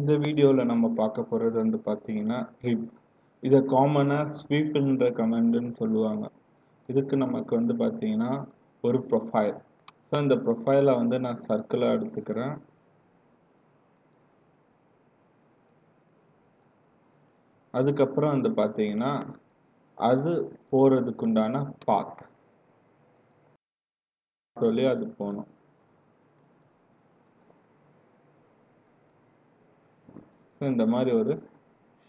இந்த வீடியோவில் நம்ம பார்க்க போகிறது வந்து பார்த்திங்கன்னா ரிப். இதை காமனாக ஸ்வீப்புன்ற கமெண்டுன்னு சொல்லுவாங்க. இதுக்கு நமக்கு வந்து பார்த்திங்கன்னா ஒரு ப்ரொஃபைல். ஸோ இந்த ப்ரொஃபைலை வந்து நான் சர்க்கிளாக எடுத்துக்கிறேன். அதுக்கப்புறம் வந்து பார்த்திங்கன்னா அது போகிறதுக்குண்டான பாத் சொல்லி அது போகணும். இந்த மாதிரி ஒரு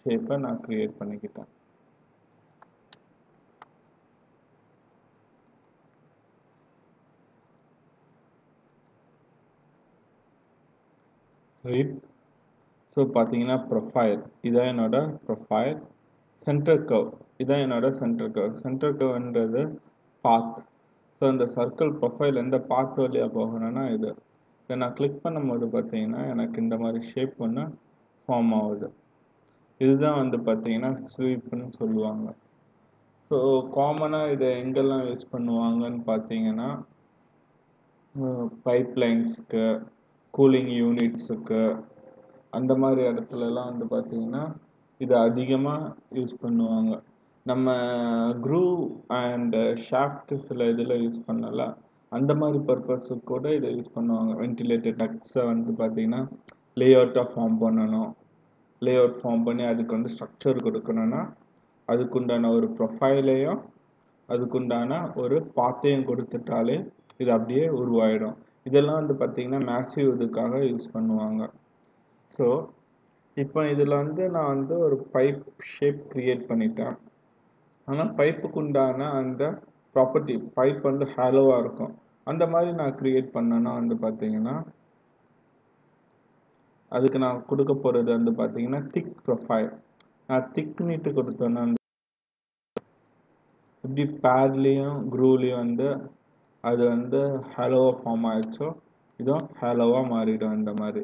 ஷேப்பை நான் கிரியேட் பண்ணிக்கிட்டேன். ஸோ பார்த்தீங்கன்னா ப்ரொஃபைல், இதான் என்னோட ப்ரொஃபைல். சென்டர் கவ், இதான் என்னோட சென்டர் கவ். சென்டர் கவ்ன்றது பாத். ஸோ அந்த சர்க்கிள் ப்ரொஃபைல் எந்த பாத் வழியாக போகணும்னா இது. இதை நான் கிளிக் பண்ணும்போது பார்த்தீங்கன்னா எனக்கு இந்த மாதிரி ஷேப் ஒன்று ஃபார்ம் ஆகுது. இதுதான் வந்து பார்த்தீங்கன்னா ஸ்வீப்புன்னு சொல்லுவாங்க. ஸோ காமனாக இதை எங்கெல்லாம் யூஸ் பண்ணுவாங்கன்னு பார்த்தீங்கன்னா பைப்லைன்ஸுக்கு, கூலிங் யூனிட்ஸுக்கு, அந்த மாதிரி இடத்துலலாம் வந்து பார்த்தீங்கன்னா இதை அதிகமாக யூஸ் பண்ணுவாங்க. நம்ம க்ரூவ் அண்ட் ஷாஃப்ட் சில இதில் யூஸ் பண்ணல, அந்த மாதிரி பர்பஸுக்கு கூட இதை யூஸ் பண்ணுவாங்க. வென்டிலேட்டட் டக்ஸை வந்து பார்த்தீங்கன்னா லேஅவுட்டாக ஃபார்ம் பண்ணணும். லேஅவுட் ஃபார்ம் பண்ணி அதுக்கு வந்து ஸ்ட்ரக்சர் கொடுக்கணும்னா அதுக்குண்டான ஒரு ப்ரொஃபைலையும் அதுக்குண்டான ஒரு பாத்தையும் கொடுத்துட்டாலே இது அப்படியே உருவாயிடும். இதெல்லாம் வந்து பார்த்திங்கன்னா மேசிவ் இதுக்காக யூஸ் பண்ணுவாங்க. ஸோ இப்போ இதில் வந்து நான் வந்து ஒரு பைப் ஷேப் க்ரியேட் பண்ணிட்டேன். ஆனால் பைப்புக்குண்டான அந்த ப்ராப்பர்ட்டி, பைப் வந்து ஹாலோவாக இருக்கும். அந்த மாதிரி நான் க்ரியேட் பண்ணேன்னா வந்து பார்த்திங்கன்னா அதுக்கு நான் கொடுக்க போகிறது வந்து பார்த்தீங்கன்னா திக் ப்ரொஃபைல். நான் திக் நீட்டு கொடுத்தோன்னா அந்த இப்படி பேட்லேயும் க்ரூவ்லேயும் வந்து அது வந்து ஹாலோவாக ஃபார்ம் ஆகிடுச்சோ இதுவும் ஹாலோவாக மாறிடும் இந்த மாதிரி.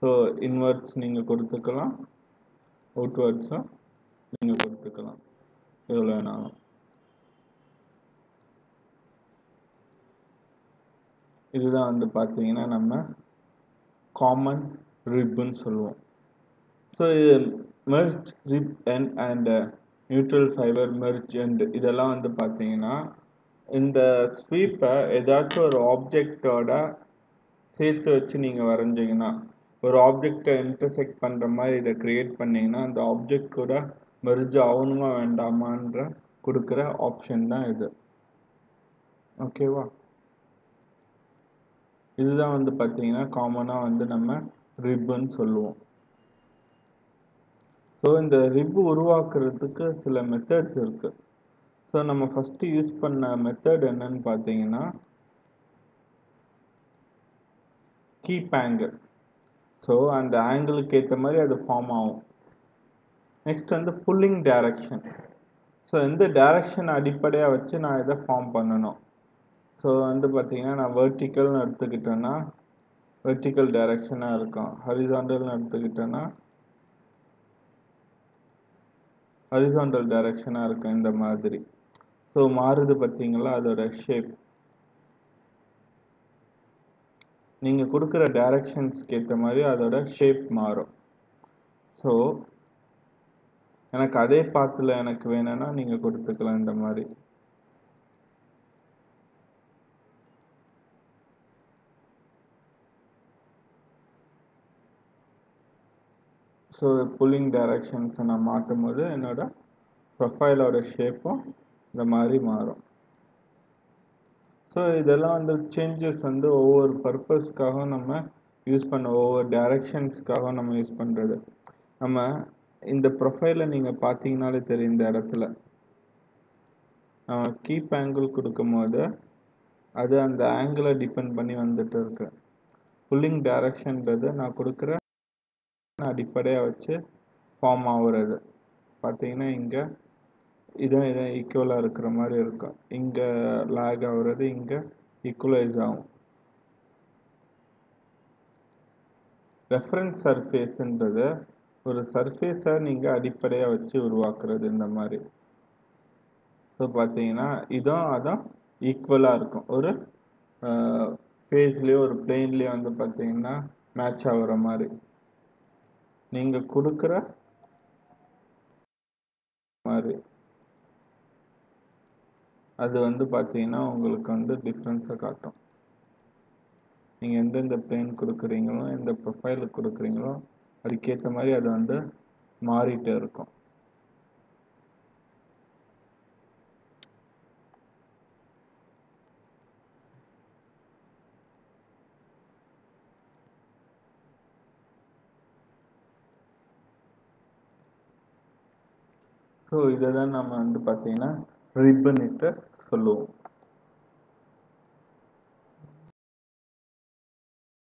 ஸோ இன்வர்ட்ஸ் நீங்கள் கொடுத்துக்கலாம், அவுட்வர்ட்ஸும் நீங்கள் கொடுத்துக்கலாம், எவ்வளோ வேணாலும். இதுதான் வந்து பார்த்தீங்கன்னா நம்ம காமன் ரிப்புன்னு சொல்லுவோம். ஸோ இது merge rib and neutral fibre merge and இதெல்லாம் வந்து பார்த்தீங்கன்னா இந்த ஸ்வீப்பை ஏதாச்சும் ஒரு ஆப்ஜெக்டோட சேர்த்து வச்சு நீங்கள் வரைஞ்சிங்கன்னா, ஒரு ஆப்ஜெக்டை இன்டர்செக்ட் பண்ணுற மாதிரி இதை க்ரியேட் பண்ணிங்கன்னா அந்த ஆப்ஜெக்ட் கூட மெர்ஜ் ஆகணுமா வேண்டாமான்ற கொடுக்குற ஆப்ஷன் தான் இது. ஓகேவா? இதுதான் வந்து பார்த்தீங்கன்னா காமனாக வந்து நம்ம ரிப்புன்னு சொல்லுவோம். ஸோ இந்த ரிப்பு உருவாக்குறதுக்கு சில மெத்தட்ஸ் இருக்குது. ஸோ நம்ம ஃபஸ்ட்டு யூஸ் பண்ண மெத்தட் என்னன்னு பார்த்தீங்கன்னா கீப் ஆங்கிள். ஸோ அந்த ஆங்கிளுக்கு ஏற்ற மாதிரி அது ஃபார்ம் ஆகும். நெக்ஸ்ட் வந்து புல்லிங் டைரக்ஷன். ஸோ இந்த டைரக்ஷன் அடிப்படையாக வச்சு நான் இதை ஃபார்ம் பண்ணணும். ஸோ வந்து பார்த்திங்கன்னா நான் வெர்டிக்கல்னு எடுத்துக்கிட்டேன்னா வெர்டிக்கல் டைரக்ஷனாக இருக்கும், ஹரிசாண்டல்னு எடுத்துக்கிட்டேன்னா ஹரிசாண்டல் டைரக்ஷனாக இருக்கும். இந்த மாதிரி ஸோ மாறுது பார்த்திங்களா அதோட ஷேப். நீங்கள் கொடுக்குற டைரக்ஷன்ஸ்க்கு ஏற்ற மாதிரி அதோட ஷேப் மாறும். ஸோ எனக்கு அதே பாத்தில் எனக்கு வேணும்னா நீங்கள் கொடுத்துக்கலாம் இந்த மாதிரி. ஸோ புல்லிங் டைரக்ஷன்ஸை நான் மாற்றும் போது என்னோட ப்ரொஃபைலோட ஷேப்பும் இந்த மாதிரி மாறும். ஸோ இதெல்லாம் வந்து சேஞ்சஸ் வந்து ஒவ்வொரு பர்பஸ்க்காகவும் நம்ம யூஸ் பண்ண, ஒவ்வொரு டைரக்ஷன்ஸ்க்காகவும் நம்ம யூஸ் பண்ணுறது. நம்ம இந்த ப்ரொஃபைலை நீங்கள் பார்த்தீங்கன்னாலே தெரியும். இந்த இடத்துல நம்ம கீப் ஆங்கிள் கொடுக்கும் போது அது அந்த ஆங்கிளை டிபெண்ட் பண்ணி வந்துட்டு இருக்கு. புல்லிங் டைரக்ஷன்றது நான் கொடுக்குற அடிப்படையாக வச்சு ஃபார்ம் ஆகுறது. பார்த்தீங்கன்னா இங்கே இதான் இதான் ஈக்குவலாக இருக்கிற மாதிரி இருக்கும். இங்கே லேக் ஆகுறது, இங்கே ஈக்குவலைஸ் ஆகும். ரெஃபரன்ஸ் சர்ஃபேஸுன்றது ஒரு சர்ஃபேஸை நீங்கள் அடிப்படையாக வச்சு உருவாக்குறது இந்த மாதிரி. ஸோ பார்த்தீங்கன்னா இதுவும் அதான் ஈக்குவலாக இருக்கும். ஒரு ஃபேஸ்லேயோ ஒரு பிளேன்லேயோ வந்து பார்த்தீங்கன்னா மேட்ச் ஆகுற மாதிரி. நீங்கள் கொடுக்குற மாதிரி அது வந்து பார்த்தீங்கன்னா உங்களுக்கு வந்து டிஃப்ரென்ஸை காட்டும். நீங்கள் எந்தெந்த பிளேன் கொடுக்குறீங்களோ எந்த ப்ரொஃபைலுக்கு கொடுக்குறீங்களோ அதுக்கேற்ற மாதிரி அது வந்து மாறிட்டே இருக்கும். ஸோ இதை தான் நம்ம வந்து பார்த்தீங்கன்னா ரிப்பனிட்டு சொல்லுவோம்.